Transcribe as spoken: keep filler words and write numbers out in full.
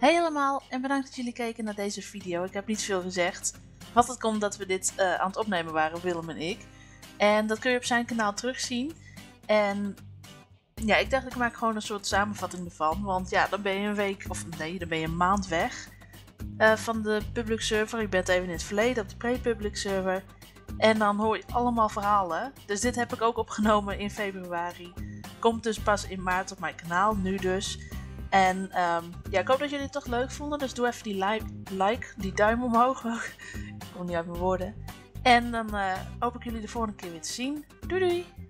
Hey allemaal en bedankt dat jullie keken naar deze video. Ik heb niet veel gezegd, want het komt dat we dit uh, aan het opnemen waren, Willem en ik. En dat kun je op zijn kanaal terugzien. En ja, ik dacht ik maak gewoon een soort samenvatting ervan. Want ja, dan ben je een week, of nee, dan ben je een maand weg uh, van de public server. Ik ben even in het verleden op de pre-public server. En dan hoor je allemaal verhalen. Dus dit heb ik ook opgenomen in februari. Komt dus pas in maart op mijn kanaal, nu dus. En um, ja, ik hoop dat jullie het toch leuk vonden. Dus doe even die like, like die duim omhoog. Ik kom niet uit mijn woorden. En dan uh, hoop ik jullie de volgende keer weer te zien. Doei doei!